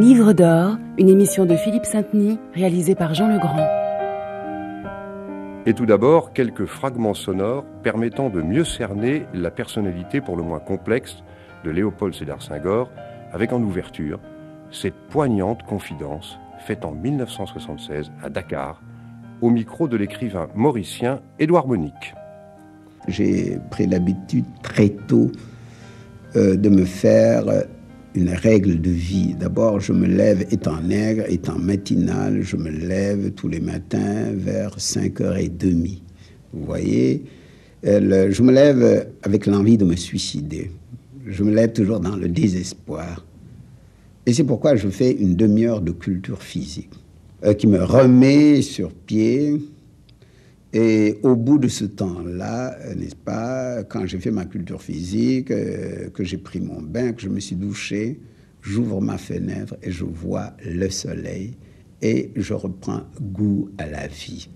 Livre d'or, une émission de Philippe Sainteny, réalisée par Jean Legrand. Et tout d'abord, quelques fragments sonores permettant de mieux cerner la personnalité pour le moins complexe de Léopold Sédar Senghor, avec en ouverture cette poignante confidence faite en 1976 à Dakar, au micro de l'écrivain mauricien Édouard Monique. J'ai pris l'habitude très tôt de me faire une règle de vie. D'abord, je me lève étant nègre, étant matinal, je me lève tous les matins vers 5h30. Vous voyez, je me lève avec l'envie de me suicider. Je me lève toujours dans le désespoir. Et c'est pourquoi je fais une demi-heure de culture physique qui me remet sur pied. Et au bout de ce temps-là, n'est-ce pas, quand j'ai fait ma culture physique, que j'ai pris mon bain, que je me suis douché, j'ouvre ma fenêtre et je vois le soleil et je reprends goût à la vie.